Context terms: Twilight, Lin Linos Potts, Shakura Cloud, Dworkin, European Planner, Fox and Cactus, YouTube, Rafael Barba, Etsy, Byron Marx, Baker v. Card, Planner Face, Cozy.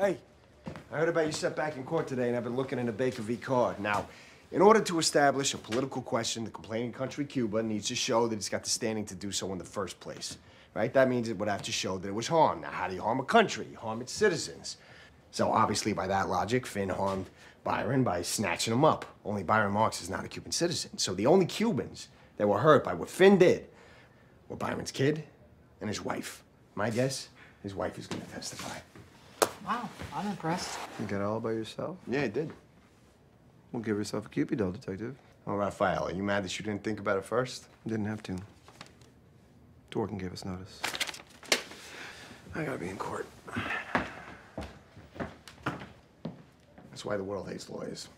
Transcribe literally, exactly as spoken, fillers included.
Hey, I heard about your setback in court today, and I've been looking into Baker v. Card. Now, in order to establish a political question, the complaining country, Cuba, needs to show that it's got the standing to do so in the first place, right? That means it would have to show that it was harmed. Now, how do you harm a country? You harm its citizens. So obviously, by that logic, Finn harmed Byron by snatching him up. Only Byron Marx is not a Cuban citizen. So the only Cubans that were hurt by what Finn did were Byron's kid and his wife. My guess, his wife is going to testify. Wow, I'm impressed. You got it all by yourself? Yeah, I did. Well, give yourself a Cupido, Detective. Oh, Raphael, are you mad that you didn't think about it first? Didn't have to. Dworkin gave us notice. I gotta be in court. That's why the world hates lawyers.